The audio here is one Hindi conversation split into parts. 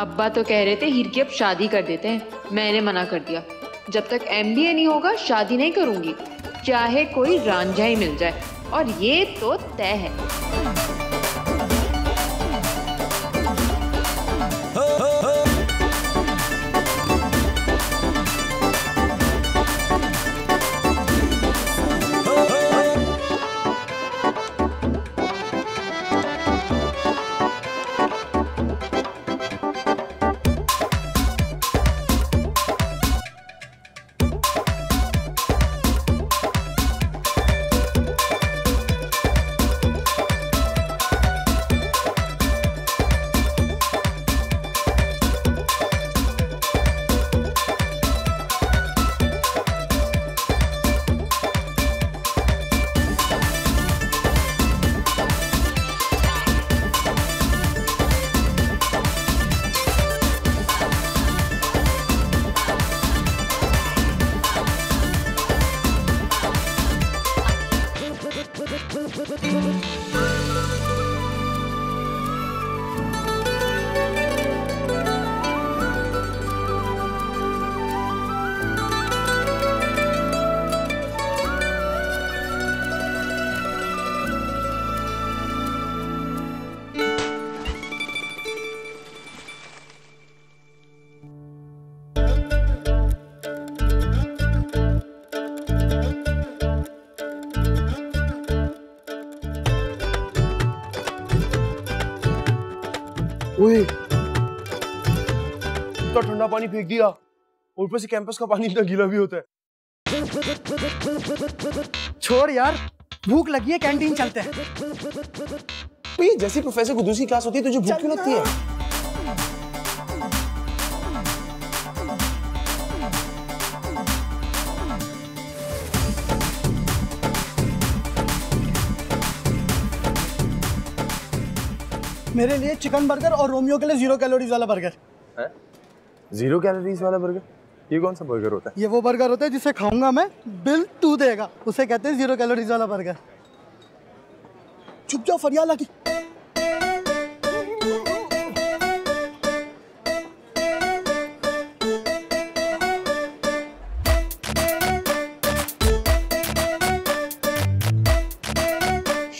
अब्बा तो कह रहे थे हीर की अब शादी कर देते हैं, मैंने मना कर दिया। जब तक MBA नहीं होगा शादी नहीं करूँगी, चाहे कोई रांझा ही मिल जाए, और ये तो तय है। तो ठंडा पानी फेंक दिया, ऊपर से कैंपस का पानी इतना गीला भी होता है। छोड़ यार, भूख लगी है, कैंटीन चलते हैं। भाई जैसे प्रोफेसर को दूसरी क्लास होती है तुझे भूख क्यों लगती है? मेरे लिए चिकन बर्गर और रोमियो के लिए 0 कैलोरीज वाला बर्गर है। 0 कैलोरीज वाला बर्गर? ये कौन सा बर्गर होता है? ये वो बर्गर होता है जिसे खाऊंगा मैं बिल तू देगा, उसे कहते हैं 0 कैलोरीज वाला बर्गर। चुप जाओ फरियाला की।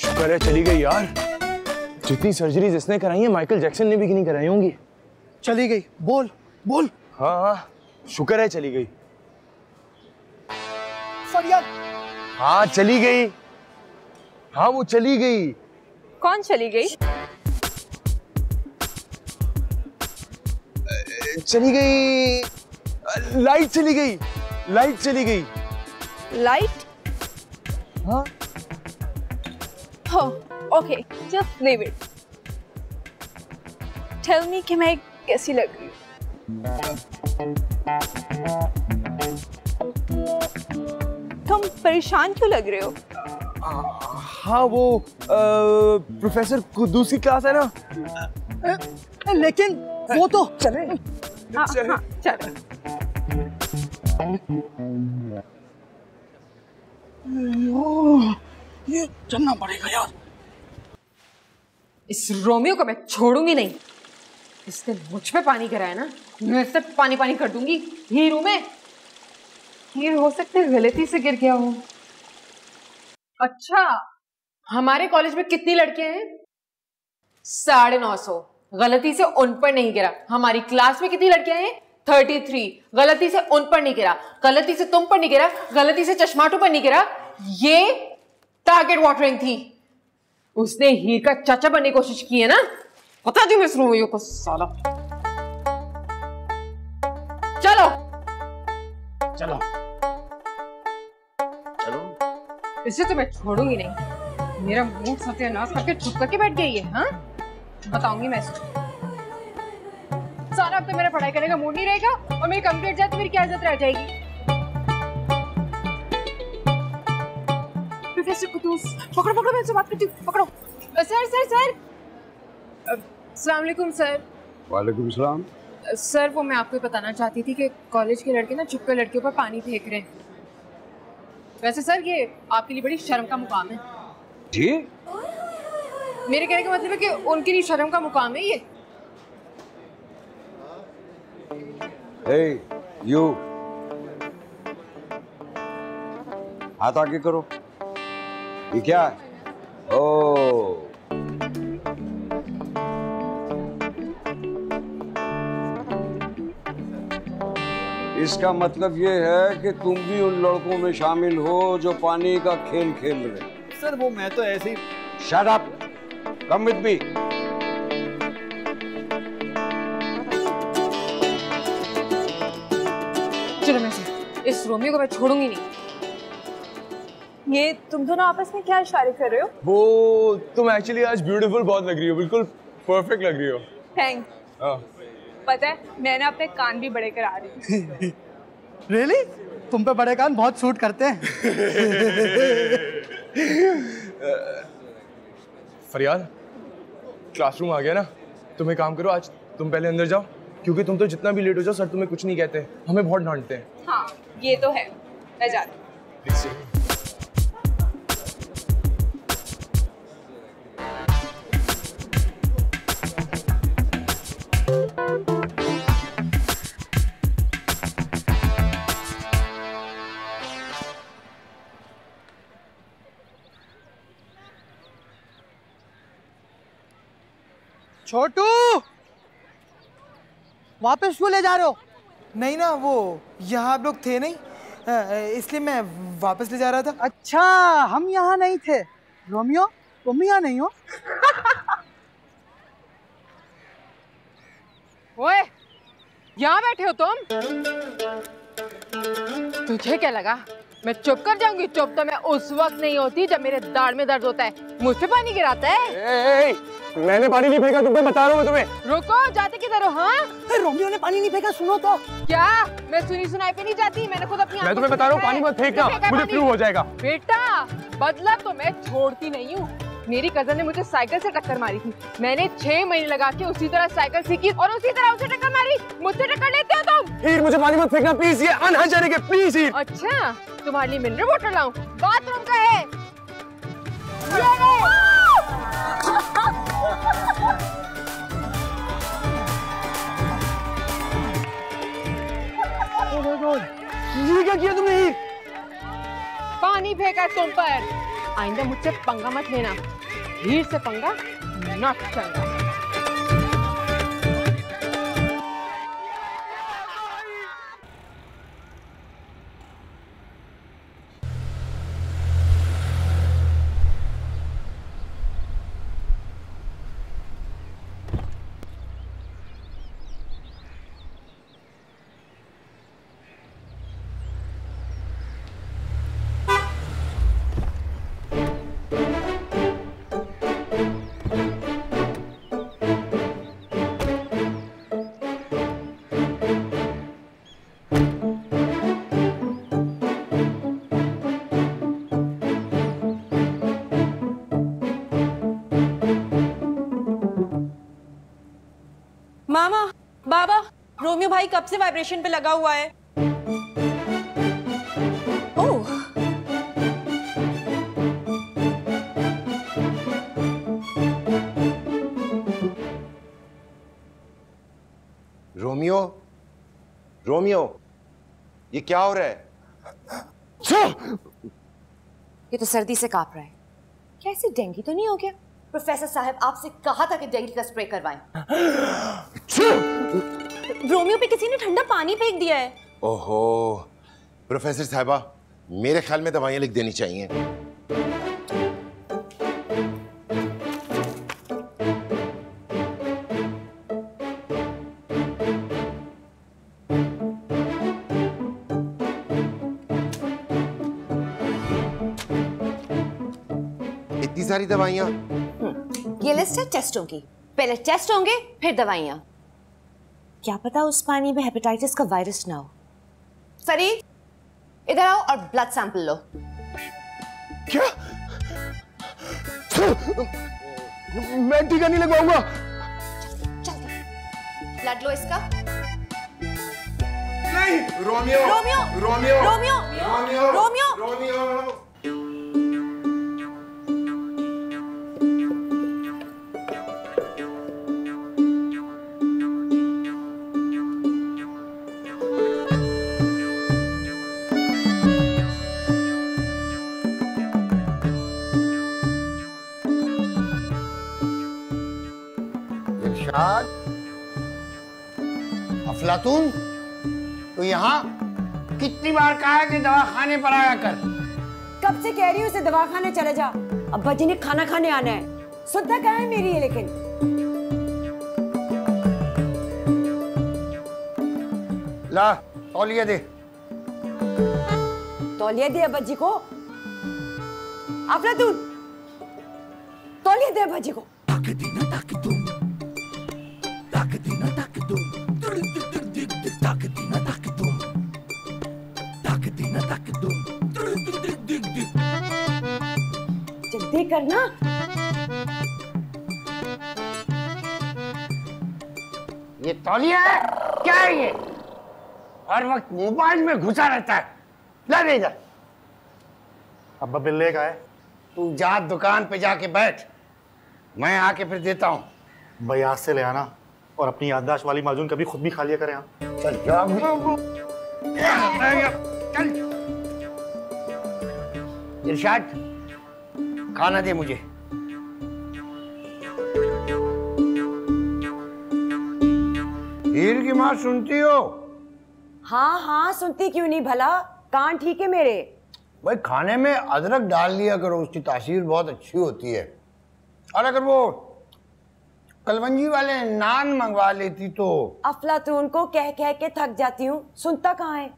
शुक्र है चली गई यार, जितनी सर्जरीज इसने कराई है माइकल जैक्सन ने भी नहीं कराई होंगी। चली गई, बोल बोल। हाँ, शुक्र है चली गई। फरियाद। हाँ चली गई, हाँ वो चली गई। कौन चली गई? चली गई लाइट, चली गई लाइट, चली गई लाइट। हाँ हाँ Okay, just leave it. Tell me कि मैं कैसी लग रही हूँ? तुम परेशान क्यों लग रहे हो? हाँ वो प्रोफेसर कुद्दूस की क्लास है ना, लेकिन वो तो चले। हाँ हाँ चले, ये चलना पड़ेगा यार। इस रोमियो को मैं छोड़ूंगी नहीं, इसने मुझ पे पानी गिराया ना, मैं इससे पानी पानी कर दूंगी। हीरो में हीर हो सकता है गलती से गिर गया हो। अच्छा हमारे कॉलेज में कितनी लड़कियां हैं? 950। गलती से उन पर नहीं गिरा। हमारी क्लास में कितनी लड़कियां हैं? 33। गलती से उन पर नहीं गिरा, गलती से तुम पर नहीं गिरा, गलती से चश्माटू पर नहीं गिरा। ये टारगेट वाटरिंग थी, उसने हीर का चाचा बनने की कोशिश की है ना, पता जो मैं रोमियो को साला। चलो चलो चलो, इसे तो मैं छोड़ूंगी नहीं। मेरा मुंह सत्यानाश करके चुप करके बैठ गई है। हाँ बताऊंगी मैं इसको सारा। अब तो मेरा पढ़ाई करने का मूड नहीं रहेगा, और मेरी कंप्लीट जाए तो मेरी क्या इज्जत रह जाएगी? पकड़ो पकड़ो, मैं बात करती हूँ, पकड़ो। सर सर सर, अस्सलामुअलैकुम सर। वालेकुम अस्सलाम। सर वो मैं आपको बताना चाहती थी कि कॉलेज के लड़के ना चुपके लड़कियों पर पानी फेंक रहे हैं। वैसे सर ये आपके लिए बड़ी शर्म का मुकाम है जी। मेरे कहने का मतलब है कि उनके लिए शर्म का मुकाम है ये। Hey, you. हाथ आगे करो। ये क्या है? ओ इसका मतलब ये है कि तुम भी उन लड़कों में शामिल हो जो पानी का खेल खेल रहे हैं। सर वो मैं तो ऐसे ही। Shut up, come with me. चलो मैं सर, इस रोमियो को मैं छोड़ूंगी नहीं। ये तुम दोनों आपस में क्या इशारे कर रहे हो? वो तुम एक्चुअली आज ब्यूटीफुल बहुत लग रही हो, बिल्कुल परफेक्ट लग रही हो। थैंक्स। पता है मैंने अपने कान भी बड़े करा रही। Really? तुम पे बड़े कान बहुत सूट करते हैं। फरियाद, क्लासरूम आ गया ना? तुम एक काम करो, आज तुम पहले अंदर जाओ, क्योंकि तुम तो जितना भी लेट हो जाओ सर तुम्हें कुछ नहीं कहते, हमें बहुत डांटते हैं। हाँ ये तो है, मैं जाती हूँ। छोटू वापस क्यों ले जा रहे हो? नहीं ना वो यहाँ आप लोग थे नहीं, इसलिए मैं वापस ले जा रहा था। अच्छा हम यहाँ नहीं थे। रोमियो तुम यहाँ नहीं हो? ओए यहाँ बैठे हो तुम? तुझे क्या लगा मैं चुप कर जाऊंगी? चुप तो मैं उस वक्त नहीं होती जब मेरे दाढ़ में दर्द होता है, मुझ पे पानी गिराता है। ए, मैंने पानी नहीं फेंका, तुम्हें बता रहा हूँ तुम्हें। रुको, जाते किधर हो? हाँ रोमियो ने पानी नहीं फेंका, सुनो तो। क्या मैं सुनी सुनाई पे नहीं जाती? मैंने खुद अपनी मैं तुम्हें बता रहा हूँ पानी मत फेंकना, मुझे फ्लू हो जाएगा। बेटा बदला तो मैं छोड़ती नहीं हूँ। मेरी कजन ने मुझे साइकिल से टक्कर मारी थी, मैंने 6 महीने लगा के उसी तरह साइकिल सीखी और उसी तरह उसे टक्कर मारी। मुझसे टक्कर लेते हो तुम? हीर मुझे पानी मत फेंकना प्लीज, ये अनहाइजेनिक है प्लीज। हीर अच्छा तुम्हारे लिए मिनरल वाटर लाऊं? बाथरूम का है ये। क्या किया तुमने हीर? पानी फेंका तुम पर। आइंदा मुझसे पंगा मत लेना, हीर से पंगा ना चलना। मामा, बाबा, रोमियो भाई कब से वाइब्रेशन पे लगा हुआ है? ओह। रोमियो, रोमियो, ये क्या हो रहा है? ये तो सर्दी से कांप रहा है। क्या इसे डेंगू तो नहीं हो गया? प्रोफेसर साहब आपसे कहा था कि डेंगू का स्प्रे करवाएं। रोमियो पे किसी ने ठंडा पानी फेंक दिया है। ओहो प्रोफेसर साहबा, मेरे ख्याल में दवाइयां लिख देनी चाहिए। इतनी सारी दवाइयां? ये लिस्ट है टेस्टों की, पहले टेस्ट होंगे फिर दवाइयाँ। क्या पता उस पानी में हेपेटाइटिस का वायरस ना हो। फरीद इधर आओ और ब्लड सैंपल लो। क्या मैं टीका नहीं लगवाऊंगा। ब्लड लो इसका। नहीं Romeo Romeo Romeo Romeo Romeo Romeo Romeo. अफलातून, तो यहाँ कितनी बार कहा है कि दवाखाने पर आया कर? कब से कह रही हूँ उसे दवाखाने चले जा। अब्बा जी ने खाना खाने आना है। सुद्धा कहाँ है मेरी है लेकिन। ला तौलिया दे। तौलिया दे अब्बा जी को। अफलातून तौलिया दे अब्बा जी को। जल्दी करना। ये तौलिया है क्या है? ये हर वक्त मोबाइल में घुसा रहता है। ला ले जा। अब बिल्ले का है। तू जा दुकान पे जाके बैठ, मैं आके फिर देता हूँ। बयाज से ले आना और अपनी याददाश्त वाली माजून कभी खुद भी खा लिया करें। चल चल इरशाद खाना दे मुझे। हीर की माँ सुनती हो? हाँ हाँ सुनती क्यों नहीं भला, कान ठीक है मेरे। भाई खाने में अदरक डाल लिया करो, उसकी तासीर बहुत अच्छी होती है। और अगर वो कलवंजी वाले नान मंगवा लेती तो। अफलातून को कह कह के थक जाती हूँ, सुनता कहाँ है।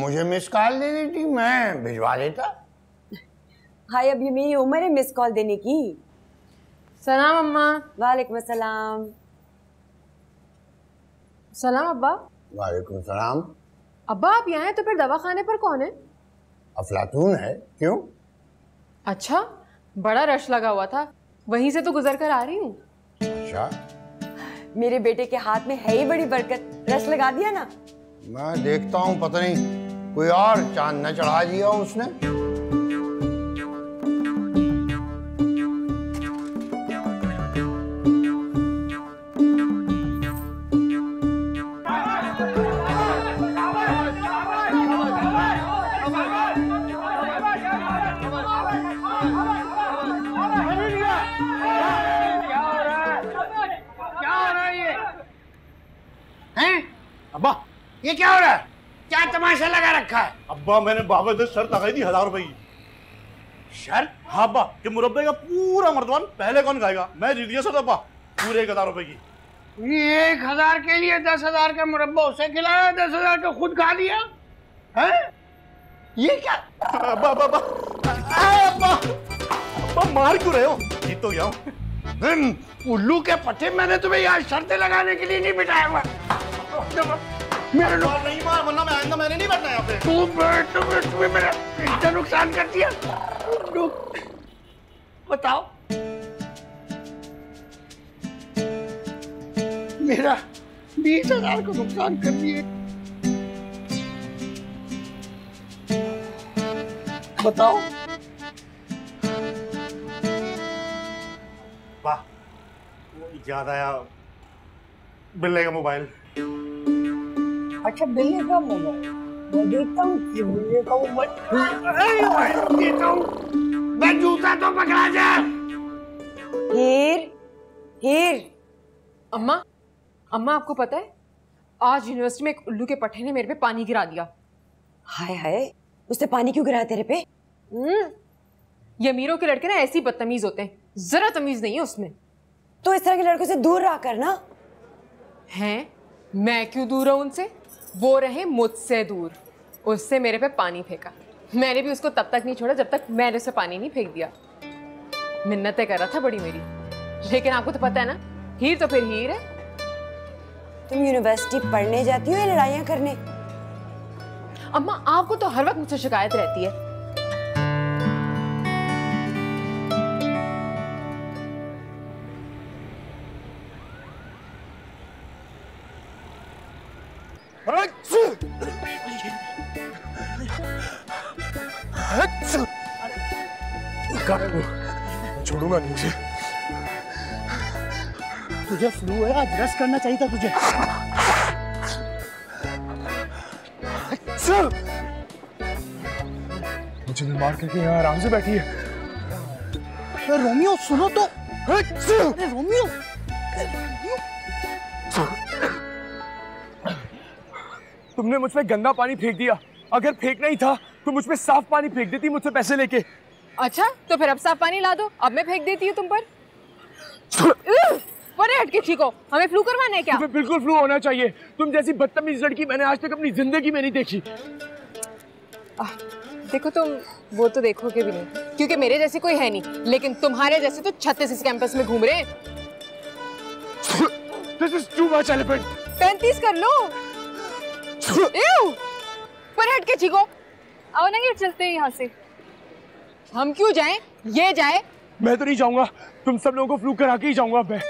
मुझे मिस कॉल दे देती, मैं भिजवा देता। हाय अब ये मेरी उम्र है मिस कॉल देने की। सलाम अम्मा। वालेकुम सलाम। सलाम अब्बा। वालेकुम सलाम। अब्बा आप यहाँ हैं तो फिर दवाखाने पर कौन है? अफलातून है। क्यों? अच्छा बड़ा रश लगा हुआ था, वहीं से तो गुजर कर आ रही हूँ। अच्छा मेरे बेटे के हाथ में है ही बड़ी बरकत, रस लगा दिया ना। मैं देखता हूँ पता नहीं कोई और चांद न चढ़ा दिया उसने। अब्बा ये क्या हो रहा है? क्या तमाशा लगा रखा है? अब्बा मैंने बाबा से शर्त लगाई थी 1000 रुपए की। शर्त? हाँ अब्बा कि मुरब्बे का पूरा मर्दवान पहले कौन खाएगा, मैं जीत गया। अब्बा पूरे 1000 रुपए की। 1000 के लिए 10,000 का मुरब्बा उसे खिलाया, 10,000 तो खुद खा लिया है? ये क्या अब्बा? अब्बा मार क्यों रहे हो? जीत तो गया हूँ। उल्लू के पट्टे, मैंने तुम्हें यहाँ शर्तें लगाने के लिए नहीं बिठाया हुआ। मेरे लोग नहीं मार, वरना मैं आएगा। मैंने नहीं बैठना यहाँ पे। तू बैठ, तू मेरा इतना नुकसान कर दिया। बताओ मेरा 20,000 को नुकसान कर दिए। बताओ वाह याद आया बिल्ले का मोबाइल। अच्छा बिल्ले का मोबाइल, मैं देखता हूँ कि बिल्ले का मोबाइल। जूता तो पकड़ा जा। हीर हीर। अम्मा अम्मा आपको पता है आज यूनिवर्सिटी में एक उल्लू के पट्टे ने मेरे पे पानी गिरा दिया। हाय हाय उसने पानी क्यों गिराया तेरे पे? ये अमीरों के लड़के ना ऐसे ही बदतमीज होते हैं, जरा तमीज नहीं है उसमें। तो इस तरह के लड़कों से दूर रहा करना है। मैं क्यों दूर रहूँ उनसे, वो रहे मुझसे दूर। उससे मेरे पे पानी फेंका, मैंने भी उसको तब तक नहीं छोड़ा जब तक मैंने उसे पानी नहीं फेंक दिया। मिन्नतें कर रहा था बड़ी मेरी, लेकिन आपको तो पता है ना हीर तो फिर हीर है। तुम यूनिवर्सिटी पढ़ने जाती हो या लड़ाइयाँ करने? अम्मा आपको तो हर वक्त मुझसे शिकायत रहती है। छोड़ूंगा नहीं तुझे। तुझे फ्लू है, आज रेस्ट करना चाहिए था तुझे। मुझे मार करके यहाँ आराम से बैठी है। रोमियो सुनो तो। रोमियो तुमने मुझ पर गंदा पानी फेंक दिया। अगर फेंकना ही था तो मुझ पर साफ पानी फेंक देती मुझसे पैसे लेके। अच्छा तो फिर अब साफ पानी ला दो, अब मैं फेंक देती हूँ तुम पर। हट के ठीक हो, हमें फ्लू करवाना है क्या? तुम्हें बिल्कुल फ्लू होना चाहिए। तुम जैसी बदतमीज लड़की मैंने आज तक अपनी जिंदगी में नहीं देखी। देखो तुम वो तो देखोगे भी नहीं क्योंकि मेरे जैसे कोई है नहीं, लेकिन तुम्हारे जैसे तो 36 इस कैंपस में घूम रहे। This is too much elephant. 35 कर लो। पर हट के चीखो। आओ ना ये चलते हैं यहाँ से। हम क्यों जाएं? ये जाए। मैं तो नहीं जाऊंगा, तुम सब लोगों को फ्लू करा के ही जाऊंगा मैं।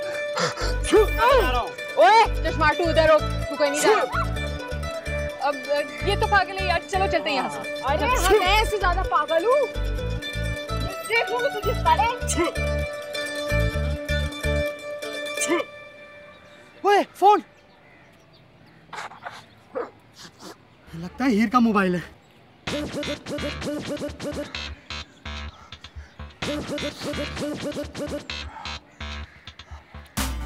ओए चश्माटू उधर हो, तू कहीं नहीं जा रहा। अब ये तो पागल है यार, चलो चलते हैं यहाँ से। अरे हाँ मैं ऐसे ज्यादा पागल हूँ, देख लूँगी तुझे साले। ओए फोन, लगता है हीर का मोबाइल है।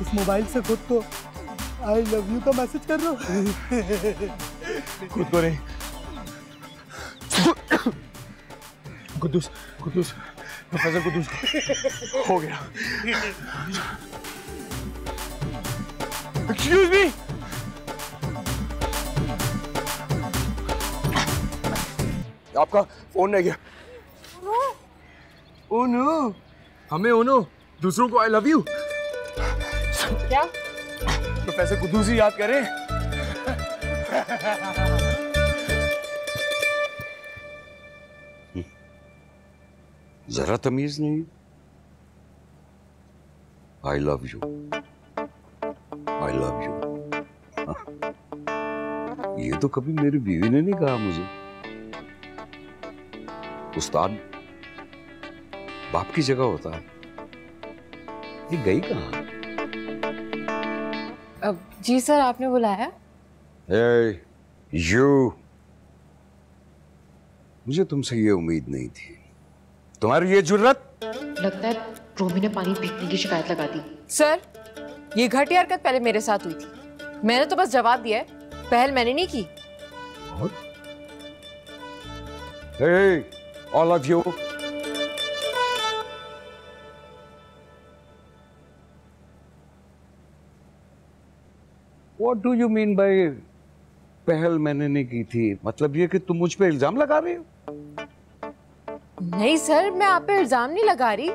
इस मोबाइल से खुद तो आई लव यू का मैसेज कर रहा हूँ। खुद तो नहीं। गुद्दूस, गुद्दूस, प्रोफेसर गुद्दूस हो गया। Excuse me. आपका फोन नहीं गया। Oh no. हमें oh no, दूसरों को I love you. क्या? प्रोफेसर गुद्दूस ही याद करें। जरा तमीज नहीं। I love you, I love you. ये तो कभी मेरी बीवी ने नहीं कहा मुझे। उस्ताद बाप की जगह होता है, ये गई कहाँ? अब जी सर आपने बुलाया? Hey, you. मुझे तुमसे ये उम्मीद नहीं थी, तुम्हारी ये जुर्रत। लगता है रोमी ने पानी फेंकने की शिकायत लगा दी। सर ये घटिया हरकत पहले मेरे साथ हुई थी, मैंने तो बस जवाब दिया है, पहल मैंने नहीं की। और? Hey, all of you. What do you mean by पहल मैंने नहीं की थी? मतलब ये कि तुम मुझ पे इल्जाम लगा रही हो? नहीं सर मैं आप पे इल्जाम नहीं लगा रही,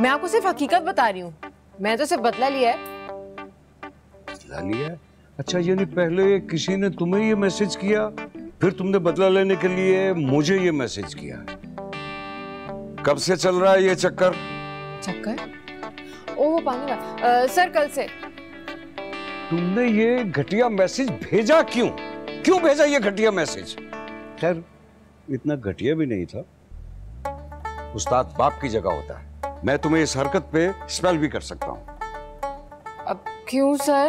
मैं आपको सिर्फ हकीकत बता रही हूँ। मैं तो सिर्फ बदला लिया है। बदला लिया? अच्छा यानी पहले किसी ने तुम्हें ये मैसेज किया, फिर तुमने बदला लेने के लिए मुझे ये मैसेज किया। कब से चल रहा है ये चक्कर? चक्कर? ओह पानी वाला। सर कल से। तुमने ये घटिया मैसेज भेजा क्यों? क्यों भेजा ये घटिया मैसेज? खैर इतना घटिया भी नहीं था, उस्ताद बाप की जगह होता है। मैं तुम्हें इस हरकत पे स्पेल भी कर सकता हूं। अब क्यों सर?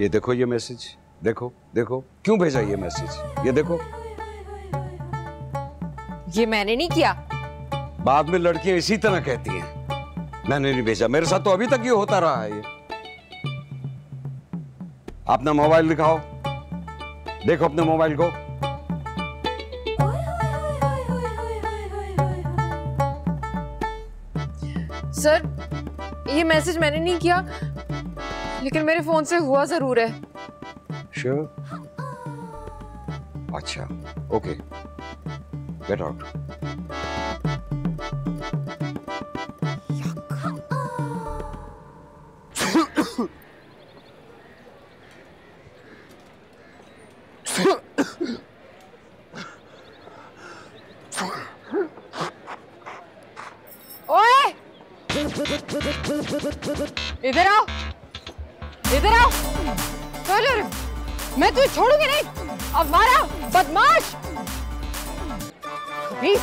ये देखो ये मैसेज, देखो देखो क्यों भेजा ये मैसेज, ये देखो। ये मैंने नहीं किया। बाद में लड़कियां इसी तरह कहती हैं मैंने नहीं भेजा, मेरे साथ तो अभी तक ये होता रहा है। ये अपना मोबाइल दिखाओ, देखो अपने मोबाइल को। सर ये मैसेज मैंने नहीं किया, लेकिन मेरे फोन से हुआ जरूर है। Sure? अच्छा ओके, गेट आउट। इधर आओ, इधर आओ। चलो मैं तुझे छोड़ूंगी नहीं। अब मारा बदमाश। प्लीज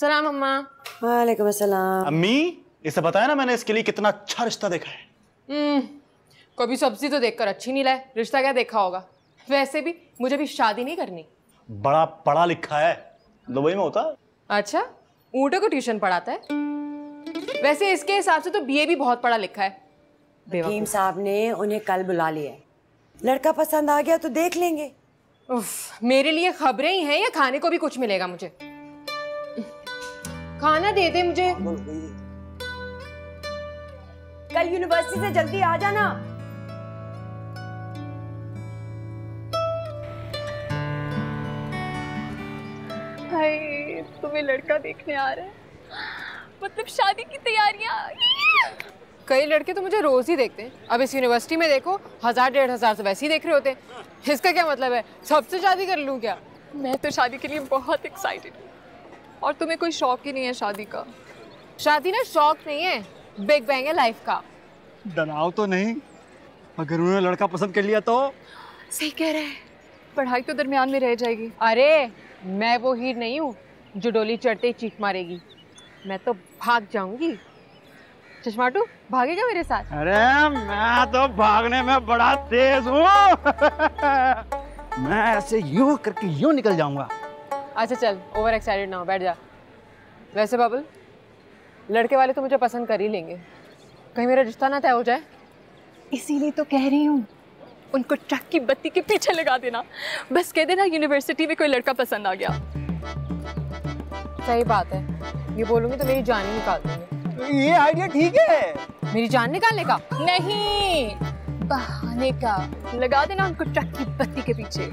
सलाम अम्मा। वालेकुम अस्सलाम। अम्मी इसे बताया ना मैंने इसके लिए कितना अच्छा रिश्ता देखा है। कभी सब्जी तो देखकर अच्छी नहीं लाए, रिश्ता क्या देखा होगा। वैसे भी मुझे भी शादी नहीं करनी। बड़ा पढ़ा लिखा है, दुबई में होता। अच्छा, ऊँटों को ट्यूशन पढ़ाता है। वैसे इसके हिसाब से तो बीए भी बहुत पढ़ा लिखा है। वकीम साहब ने उन्हें कल बुला लिया है, लड़का पसंद आ गया तो देख लेंगे। उफ, मेरे लिए खबरें ही हैं या खाने को भी कुछ मिलेगा। मुझे खाना दे दे। मुझे कल यूनिवर्सिटी से जल्दी आ जाना। हाय, तुम्हें लड़का देखने आ रहे हैं, मतलब शादी की तैयारियां। कई लड़के तो मुझे रोज ही देखते हैं, अब इस यूनिवर्सिटी में देखो 1000-1500 से वैसे ही देख रहे होते हैं। इसका क्या मतलब है, सबसे शादी कर लूँ क्या? मैं तो शादी के लिए बहुत एक्साइटेड हूँ। और तुम्हें कोई शौक ही नहीं है शादी का? शादी ना शौक नहीं है, बिग बैंग है लाइफ का। डराओ तो नहीं, अगर उन्होंने लड़का पसंद कर लिया तो? सही कह रहे हैं, पढ़ाई तो दरमियान में रह जाएगी। अरे मैं वो हीर नहीं हूँ जो डोली चढ़ते ही चीख मारेगी, मैं तो भाग जाऊँगी। चिश्माटू भागेगा मेरे साथ? अरे मैं तो भागने में बड़ा तेज हूँ। मैं ऐसे यूं करके यूं निकल जाऊंगा। अच्छा चल, ओवर एक्साइटेड ना हो, बैठ जा। वैसे बबल, लड़के वाले तो मुझे पसंद कर ही लेंगे, कहीं मेरा रिश्ता ना तय हो जाए। इसीलिए तो कह रही हूँ, उनको ट्रक की बत्ती के पीछे लगा देना, बस कह देना यूनिवर्सिटी में कोई लड़का पसंद आ गया। सही बात है, ये बोलूँगी तो मेरी जान ही निकाल देंगे। ये आइडिया ठीक है, मेरी जान निकालने का नहीं, बहाने का। लगा देना उनको ट्रक की बत्ती के पीछे।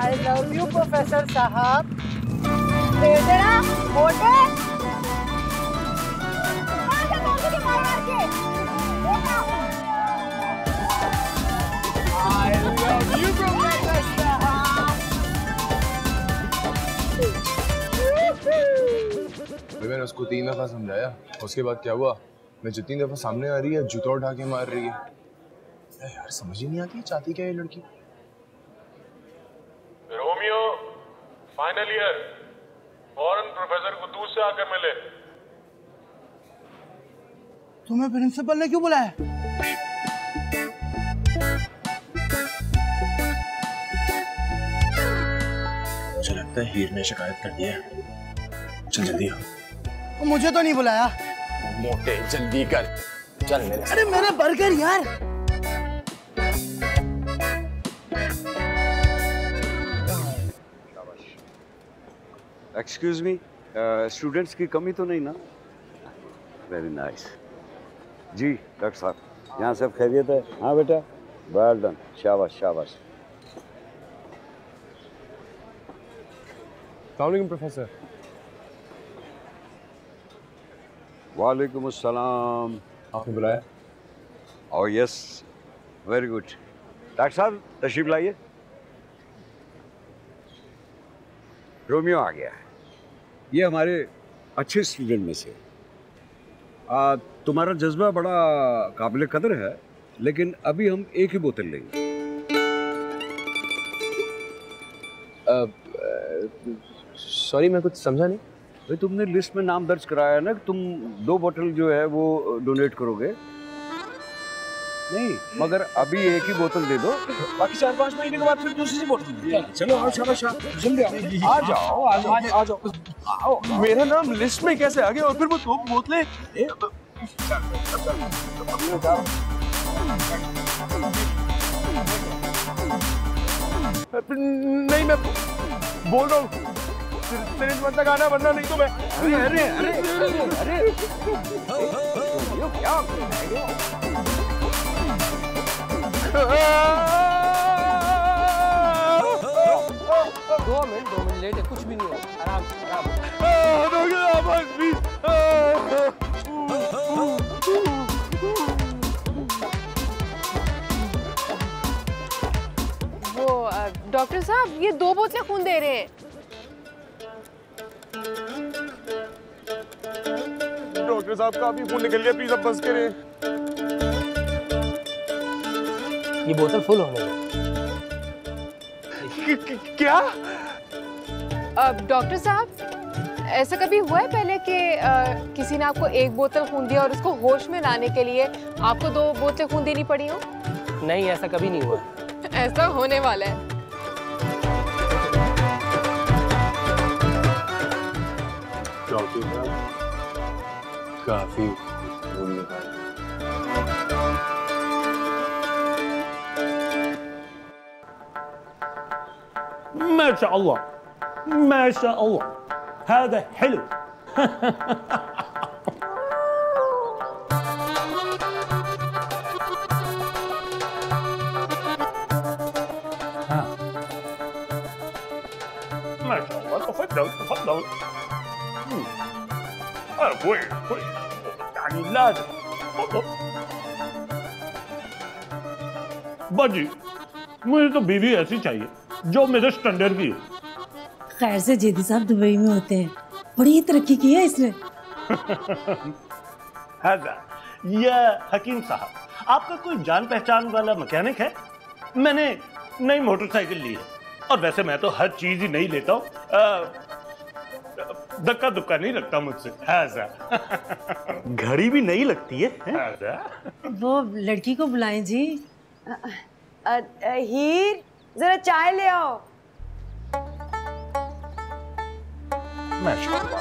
आई लव यू प्रोफेसर साहब। दे देना motor. I love you professor साहब। मैंने उसको 3 दफा समझाया, उसके बाद क्या हुआ? मैं जितनी दफा सामने आ रही है, जूता उठा के मार रही है। यार समझ ही नहीं आती चाहती क्या है लड़की। रोमियो फाइनल ईयर, फौरन प्रोफेसर गुद्दूर से आकर मिले। तुम्हें प्रिंसिपल ने क्यों बुलाया? मुझे लगता है हीर ने शिकायत कर दी है, चल जल्दी आओ। मुझे तो नहीं बुलाया। मोटे जल्दी कर, चल मेरे साथ। अरे मेरा बर्गर यार। एक्सक्यूज मी, स्टूडेंट्स की कमी तो नहीं ना? Very nice. जी डॉक्टर साहब, यहाँ सब खैरियत है? हाँ बेटा, वेल डन, शाबाश शाबाश। अस्सलाम वालेकुम प्रोफेसर। वालेकुम अस्सलाम। आपने बुलाया? Oh yes, very good. Doctor साहब तशरीफ लाइए। रोमियो आ गया है, ये हमारे अच्छे स्टूडेंट में से। तुम्हारा जज्बा बड़ा काबिल कदर है, लेकिन अभी हम एक ही बोतल लेंगे। सॉरी मैं कुछ समझा नहीं। भाई तुमने लिस्ट में नाम दर्ज कराया ना कि तुम 2 बोतल जो है वो डोनेट करोगे। नहीं मगर अभी एक ही बोतल दे दो, बाकी 4-5 महीने के बाद फिर दूसरी बोतल। चलो आओ, शाबाश जल्दी आ जाओ, आ जाओ आओ। मेरा नाम लिस्ट में कैसे आ गया और फिर वो 2 बोतलें? नहीं मैं बोल रहा हूँ तेरे मतलब गाना बनना नहीं तो मैं। अरे अरे अरे अरे क्या दो मिनट लेट है, कुछ भी नहीं हो, आराम आराम। वो डॉक्टर साहब ये 2 बोतलें खून दे रहे हैं। डॉक्टर साहब का अभी खून निकल गया, प्लीज अब बस करें। ये बोतल फुल होने दो। क्या? अब डॉक्टर साहब ऐसा कभी हुआ है पहले कि किसी ने आपको एक बोतल खून दिया और उसको होश में लाने के लिए आपको 2 बोतलें खून देनी पड़ी हो? नहीं, ऐसा कभी नहीं हुआ। ऐसा होने वाला है। काफी खून निकाला। माशाअल्लाह, माशाअल्लाह, هذا حلو. ها ما شاء الله، تفضل تفضل. كويس كويس، يعني لازم تفضل. باجي मुझे तो बीवी ऐसी चाहिए जो मेरे स्टैंडर्ड की हो. खैर से जैदी साहब दुबई में होते हैं, बड़ी तरक्की की है इसने। यह हकीम साहब, आपका कोई जान पहचान वाला मैकेनिक है? मैंने नई मोटरसाइकिल ली है और वैसे मैं तो हर चीज ही नहीं लेता हूँ, धक्का दुक्का नहीं लगता मुझसे। घड़ी भी नहीं लगती है, है? वो लड़की को बुलाएं जी। हीर, जरा चाय ले आओ। माशाअल्लाह,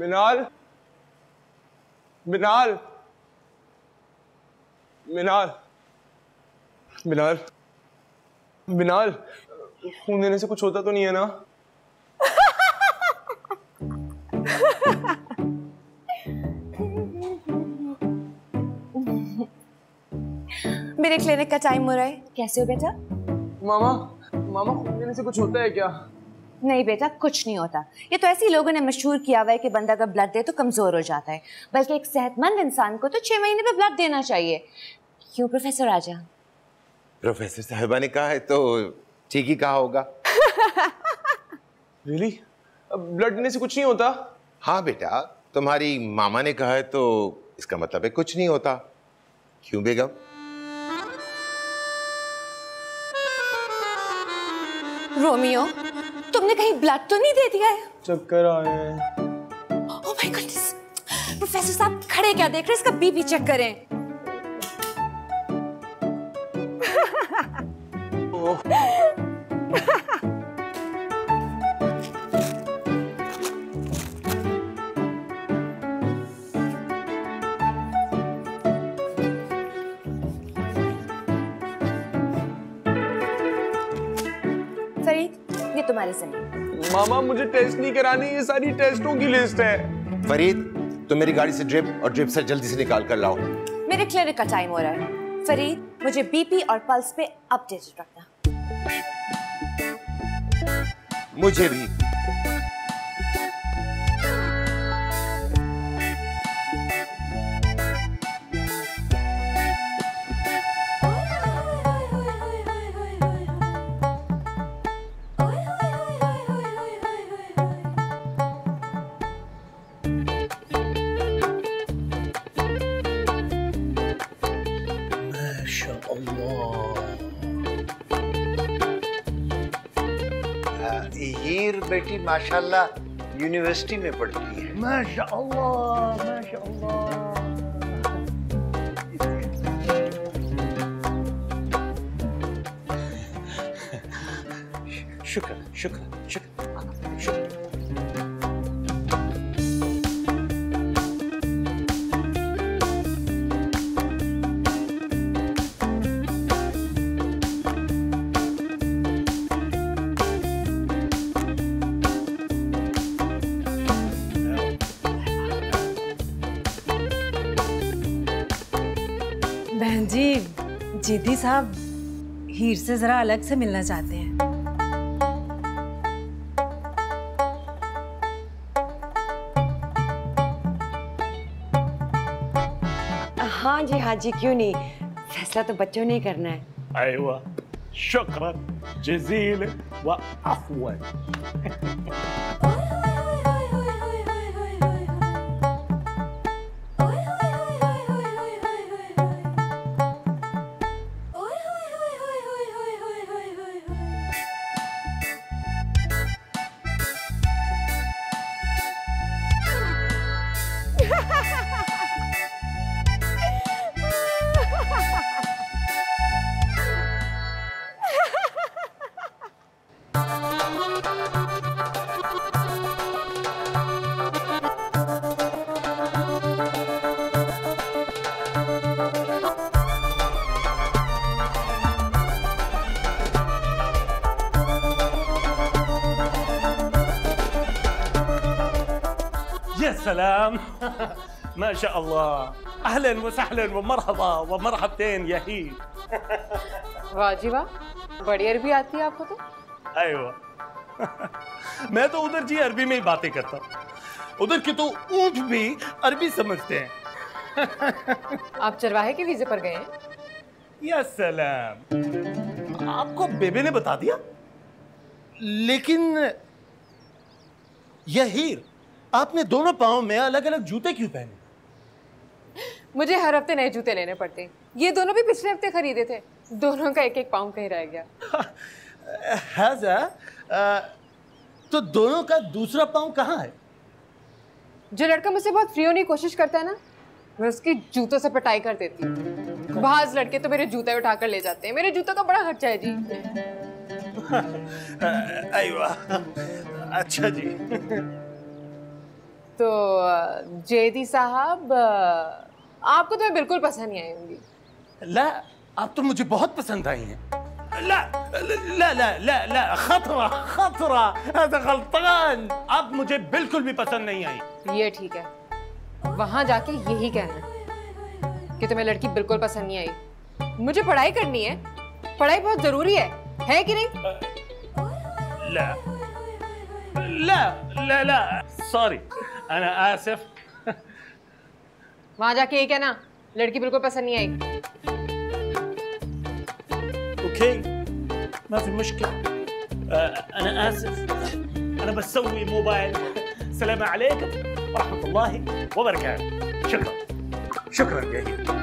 मिनाल, मिनाल, मिनाल, मिनाल, मिनाल, खून देने से कुछ होता तो नहीं है ना? मेरे क्लिनिक का टाइम हो रहा है। कैसे हो बेटा? मामा, मामा, खून देने से कुछ होता है क्या? नहीं बेटा, कुछ नहीं होता। ये तो ऐसे लोगों ने मशहूर किया हुआ है कि बंदा अगर ब्लड दे तो कमज़ोर हो जाता है, बल्कि एक सेहतमंद इंसान को तो 6 महीने पे ब्लड देना चाहिए। क्यों प्रोफेसर राजा? प्रोफेसर साहिबा ने कहा है तो ठीक ही कहा होगा। रियली? ब्लड देने से कुछ नहीं होता? हाँ बेटा, तुम्हारी मामा ने कहा है तो इसका मतलब है कुछ नहीं होता। क्यों बेगम? रोमियो, तुमने कहीं ब्लड तो नहीं दे दिया है? चक्कर आए हैं। Oh my goodness! प्रोफेसर साहब खड़े क्या देख रहे हैं? इसका बीपी चेक करें। ये तुम्हारे से। मामा, मुझे टेस्ट नहीं करानी, ये सारी टेस्टों की लिस्ट है। फरीद, तुम मेरी गाड़ी से ड्रिप और ड्रिप से जल्दी से निकाल कर लाओ। मेरे क्लिनिक का टाइम हो रहा है। फरीद, मुझे बीपी और पल्स पे अपडेटेड रखना। मुझे भी। बेटी माशाल्लाह यूनिवर्सिटी में पढ़ती है। माशाल्लाह, माशाल्लाह। शुक्र शुक्र शुक्र शुक्र। जेदी साहब हीर से जरा अलग से मिलना चाहते हैं। हाँ जी, हाँ जी, क्यों नहीं, फैसला तो बच्चों ने करना है। आयवा, शुक्रन जज़ील व अफ़वन। يا سلام ما شاء الله. اهلا وسهلا ومرحبا ومرحبتين يا هير. वाजीवा बड़ी अरबी आती है आपको तो? अरे वाह मैं तो उधर जी अरबी में ही बातें करता हूँ, उधर के तो ऊंट भी अरबी समझते हैं। आप चरवाहे के वीजे पर गए हैं? या सलाम, आपको बेबे ने बता दिया? लेकिन यह हीर, आपने दोनों पाँव में अलग अलग जूते क्यों पहने? मुझे हर हफ्ते नए जूते लेने पड़ते, ये दोनों भी पिछले हफ्ते खरीदे थे, दोनों का एक एक पाँव कहीं रह गया। हैजा, तो दोनों का दूसरा पाँव कहाँ है? जो लड़का मुझसे बहुत फ्री होने की कोशिश करता है ना, मैं उसकी जूतों से पिटाई कर देती हूँ। बाज लड़के तो मेरे जूते उठाकर ले जाते हैं, मेरे जूतों का बड़ा खर्चा है जी। अच्छा जी। तो जैदी साहब, आपको तो मैं बिल्कुल पसंद नहीं आई होंगी। ला, आप तो मुझे बहुत पसंद आई हैं। ला ला ला ला ला, खतरा खतरा, ऐसा गलतगान, आप मुझे बिल्कुल भी पसंद नहीं आई। ये ठीक है, वहाँ जाके यही कहना कि तुम्हें लड़की बिल्कुल पसंद नहीं आई। मुझे पढ़ाई करनी है, पढ़ाई बहुत जरूरी है कि नहीं? ला ला ला ला, सॉरी, अना आसिफ। वहाँ जाके यही कहना लड़की बिल्कुल पसंद नहीं आई। ओके, ما في مشكلة, أنا آسف, أنا بسوي موبايل. السلام عليكم ورحمة الله وبركاته. شكرا شكرا جزيلا.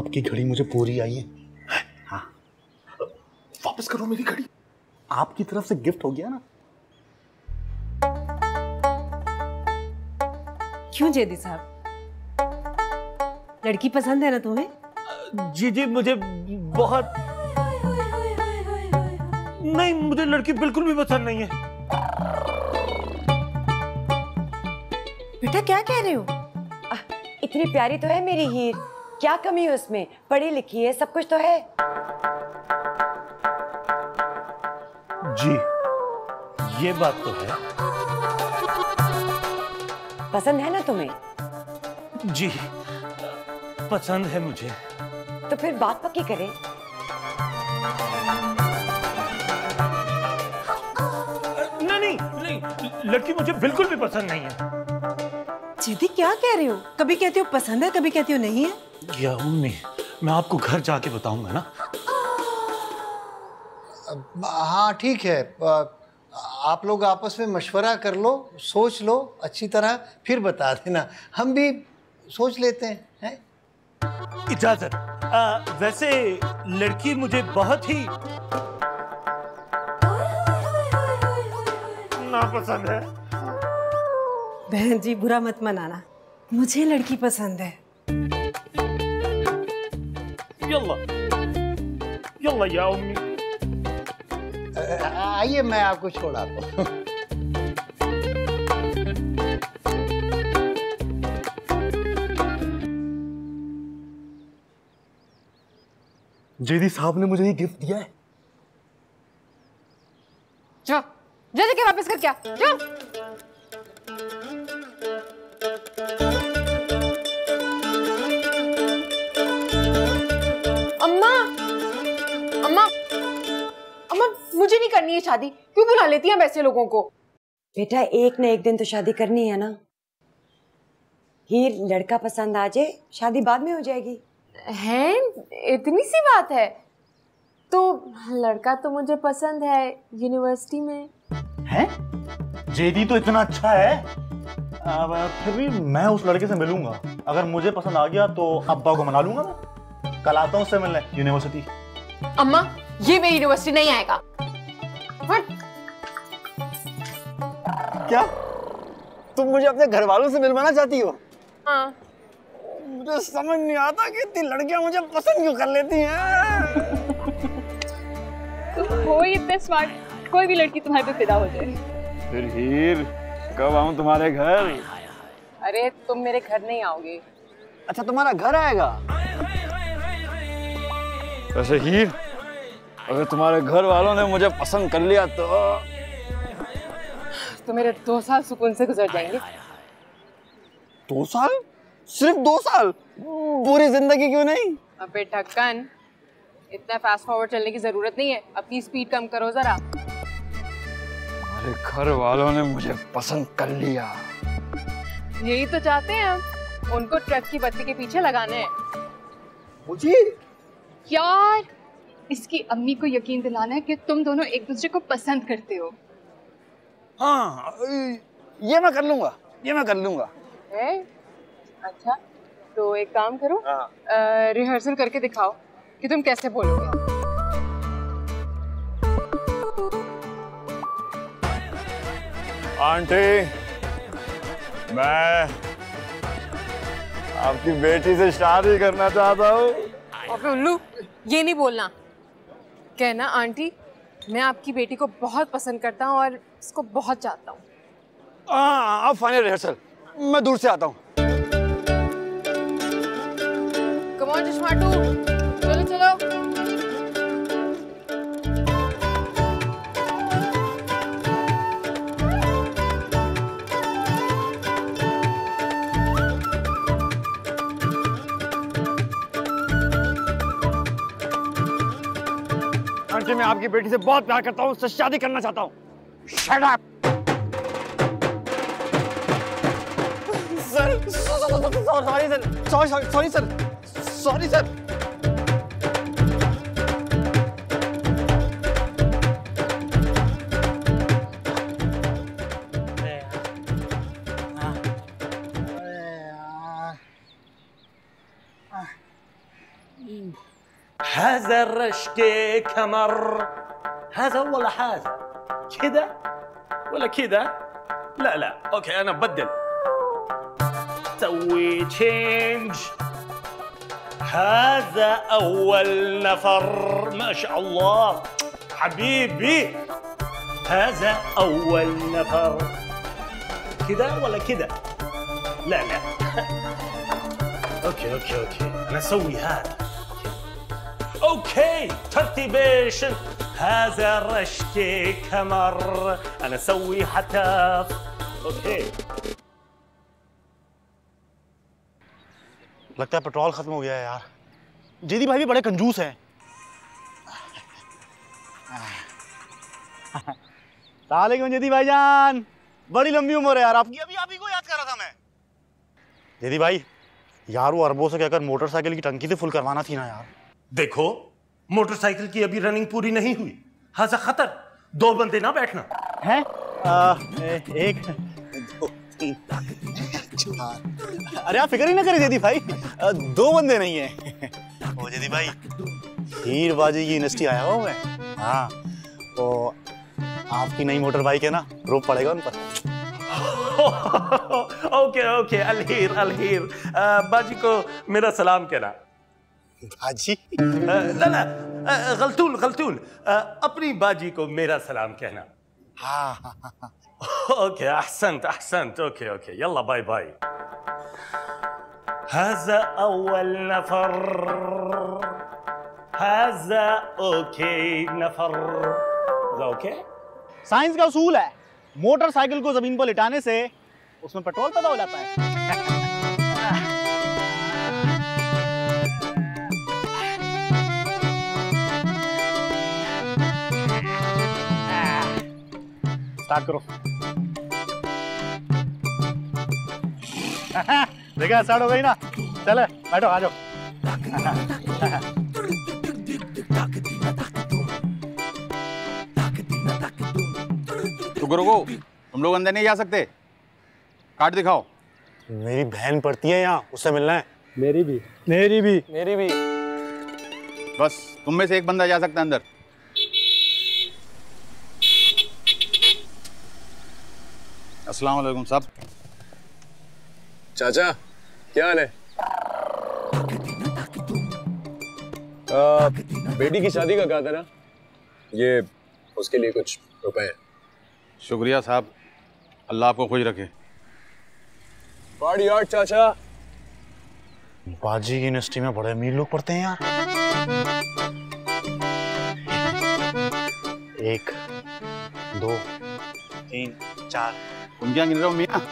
आपकी घड़ी मुझे पूरी आई है। हाँ, वापस करो मेरी घड़ी, आपकी तरफ से गिफ्ट हो गया ना। क्यों जैदी साहब, लड़की पसंद है ना तुम्हें? जी जी, मुझे बहुत नहीं, मुझे लड़की बिल्कुल भी पसंद नहीं है। बेटा क्या कह रहे हो? इतनी प्यारी तो है मेरी हीर, क्या कमी है उसमें? पढ़ी लिखी है, सब कुछ तो है। जी ये बात तो है। पसंद है ना तुम्हें? जी पसंद है मुझे। तो फिर बात पक्की करें। नहीं नहीं, लड़की मुझे बिल्कुल भी पसंद नहीं है। जीदी क्या कह रही हो? कभी कहती हो पसंद है, कभी कहती हो नहीं है। या उम्मी, मैं आपको घर जाके बताऊंगा ना। हाँ ठीक है, आप लोग आपस में मशवरा कर लो, सोच लो अच्छी तरह, फिर बता देना, हम भी सोच लेते हैं, हैं? इजाजत। वैसे लड़की मुझे बहुत ही नापसंद है। बहन जी बुरा मत मनाना, मुझे लड़की पसंद है। यल्ला यल्ला या उम्मी, आइए मैं आपको छोड़ा दो। जैदी साहब ने मुझे ये गिफ्ट दिया है। जा जल्दी के वापस कर, क्या जा। अम्मा अम्मा अम्मा, मुझे नहीं करनी है शादी, क्यों बुला लेती हैं वैसे लोगों को? बेटा एक ना एक दिन तो शादी करनी है ना। हीर लड़का पसंद आ जाए, शादी बाद में हो जाएगी। हैं, इतनी सी बात है? तो लड़का तो मुझे पसंद है, यूनिवर्सिटी में है। जैदी तो इतना अच्छा है, अब फिर भी मैं उस लड़के से मिलूंगा, अगर मुझे पसंद आ गया तो अब्बा को मना लूंगा मैं। कल आता हूँ उससे मिलने यूनिवर्सिटी। अम्मा ये मेरी यूनिवर्सिटी नहीं आएगा। हट। क्या तुम मुझे अपने घर वालों से मिलवाना चाहती हो? हाँ। मुझे समझ नहीं आता कि इतनी लड़कियां मुझे पसंद क्यों कर लेती हैं। तुम हो इतने स्मार्ट, कोई भी लड़की तुम्हारे पे फिदा हो जाएगी। फिर हीर कब आऊं तुम्हारे घर? अरे तुम मेरे घर नहीं आओगे। अच्छा तुम्हारा घर आएगा? वैसे हीर अगर तुम्हारे घर वालों ने मुझे पसंद कर लिया तो मेरे 2 साल सुकून से गुजर जाएंगे। 2 साल? सिर्फ 2 साल? पूरी जिंदगी क्यों नहीं? अबे ठक्कन, इतना फास्ट फॉरवर्ड चलने की जरूरत नहीं है, अपनी स्पीड कम करो जरा। अरे घर वालों ने मुझे पसंद कर लिया, यही तो चाहते हैं हम। उनको ट्रक की बत्ती के पीछे लगाने हैं। मुझे? यार इसकी अम्मी को यकीन दिलाना है कि तुम दोनों एक दूसरे को पसंद करते हो। हाँ ये मैं कर लूंगा, ये मैं कर लूंगा। है? अच्छा तो एक काम करो, रिहर्सल करके दिखाओ कि तुम कैसे बोलोगे। आंटी मैं आपकी बेटी से शादी करना चाहता हूँ। अबे उल्लू ये नहीं बोलना, कहना आंटी मैं आपकी बेटी को बहुत पसंद करता हूँ और इसको बहुत चाहता हूँ। अब फाइनल रिहर्सल, मैं दूर से आता हूँ। कम ऑन जिश्माटू, चलो चलो। मैं आपकी बेटी से बहुत प्यार करता हूँ, उससे शादी करना चाहता हूँ। Shut up! Sir, sorry sir. هذا الرشكي كمر، هذا ولا هذا؟ كذا ولا كذا؟ لا لا اوكي انا ببدل. سوي تشينج. هذا اول نفر، ما شاء الله حبيبي. هذا اول نفر، كذا ولا كذا؟ لا لا اوكي انا اسوي هذا. اوكي ترتيبيشن. هذا رشكي كمر، انا اسوي حتى اوكي. लगता है पेट्रोल खत्म हो गया है यार। जैदी भाई भी बड़े कंजूस हैं। वालेकुम जैदी भाईजान, बड़ी लंबी उम्र है यार आपकी। अभी आप ही को याद कर रहा था मैं। जैदी भाई यार वो अरबों से कहकर मोटरसाइकिल की टंकी से फुल करवाना थी ना यार। देखो मोटरसाइकिल की अभी रनिंग पूरी नहीं हुई। हाजा खतर, 2 बंदे ना बैठना है। 1 2 3 4। अरे आप फिक्र ही ना करें जैदी भाई, 2 बंदे नहीं है। ओ जैदी भाई हीरबाजी की इंडस्ट्री आया हुआ मैं। हाँ तो आपकी नई मोटर बाइक है ना, रोप पड़ेगा उन पर। ओके अलहीर बाजी को मेरा सलाम कहना। बाजी? ला गलतून अपनी बाजी को मेरा सलाम कहना। हाँ ओके अहसंत ओके यल्ला bye bye. هذا أول نفر، هذا okay नफर। Okay science का उसूल है, मोटरसाइकिल को जमीन पर लिटाने से उसमें पेट्रोल पैदा हो जाता है। करो। देखा स्टार्ट हो गई ना, चले बैठो आ जाओ। रुको तुम लोग अंदर नहीं जा सकते, कार्ड दिखाओ। मेरी बहन पढ़ती है यहाँ, उससे मिलना है। मेरी भी। बस तुम में से 1 बंदा जा सकता है अंदर। अस्सलाम वालेकुम साहब। चाचा क्या हाल है? बेटी की शादी का कहा था ना, ये उसके लिए कुछ रुपए। शुक्रिया साहब, अल्लाह आपको खुश रखे। यार चाचा, बाजी की यूनिवर्सिटी में बड़े अमीर लोग पढ़ते हैं यार। 1 2 3 4 तुम क्या गिन रहे हो मियाँ?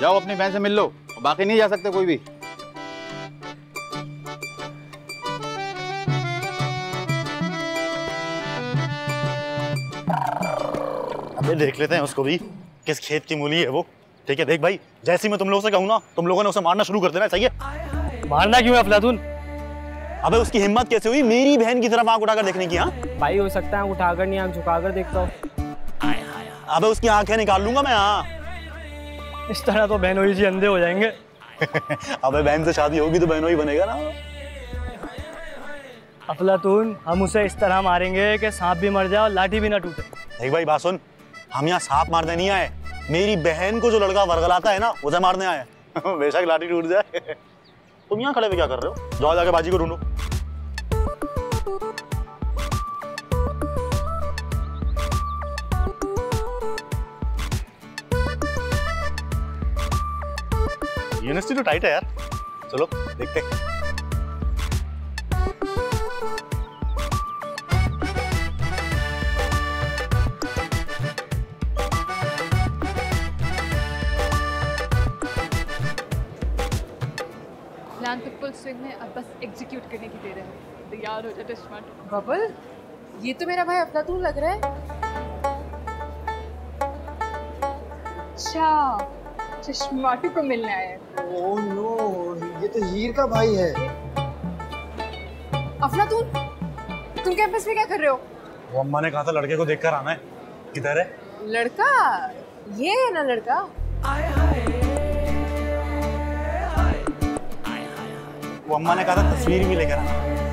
जाओ अपनी बहन से मिल लो, बाकी नहीं जा सकते कोई भी। अबे देख लेते हैं उसको भी, किस खेत की मूली है वो। ठीक है देख भाई, जैसे मैं तुम लोगों से कहूँ ना, तुम लोगों ने उसे मारना शुरू कर देना। सही है, मारना क्यों है अफलातून? अबे उसकी हिम्मत कैसे हुई मेरी बहन की तरफ आंख उठाकर देखने की? हाँ भाई, हो सकता है उठाकर नहीं, आंख झुकाकर देखता हूँ। अबे उसकी आंखें निकाल लूंगा मैं। हाँ, इस तरह तो बहनोई जी अंधे हो जाएंगे। अबे बहन से शादी होगी तो बहनोई बनेगा ना अफलातून। हम उसे इस तरह मारेंगे कि सांप भी मर जाए और लाठी भी ना टूटे। देख भाई बात सुन, हम यहाँ सांप मारने नहीं आए, मेरी बहन को जो लड़का वरगलाता है ना उसे मारने आए। बेशक लाठी टूट जाए। तुम यहाँ खड़े हुए क्या कर रहे हो? जाओ जाके बाजी को ढूंढो। यूनिवर्सिटी तो टाइट है यार, चलो देखते हैं। स्विंग में अब बस एग्जीक्यूट करने की देर है। तैयार हो जा चिश्माटू। बबल, ये तो मेरा भाई अफलातून लग रहा है। अच्छा, चिश्माटू को मिलना है। ओह नो, ये तो हीर का भाई है। अफलातून, तुम कैंपस में क्या कर रहे हो? वो अम्मा ने कहा था लड़के को देखकर आना है। किधर है लड़का? ये है ना लड़का। वो अम्मा ने कहा था तस्वीर भी लेकर आना।